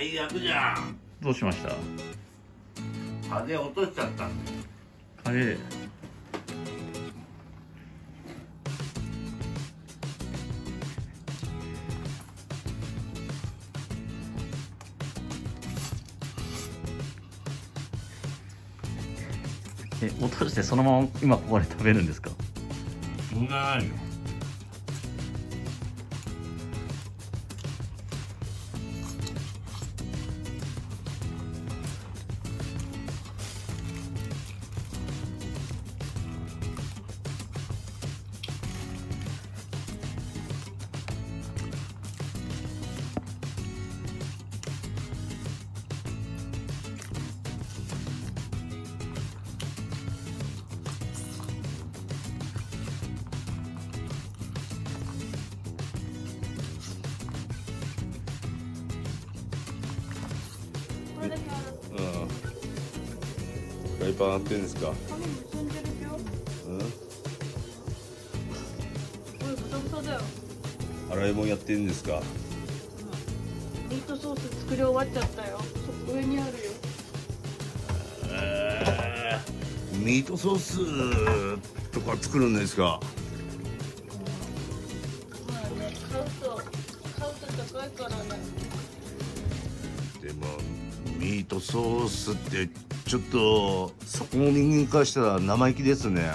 最悪じゃん。どうしました？風落としちゃったんだよ。あれ。落としてそのまま今ここで食べるんですか？そんなないよ。フライパン鳴ってんですか。洗い物やってんですか。ミートソース作り終わっちゃったよ。上にあるよ。ミートソースとか作るんですか。まあね、買うと高いからね。でもミートソースって。ちょっとそこを見に行かしたら生意気ですね。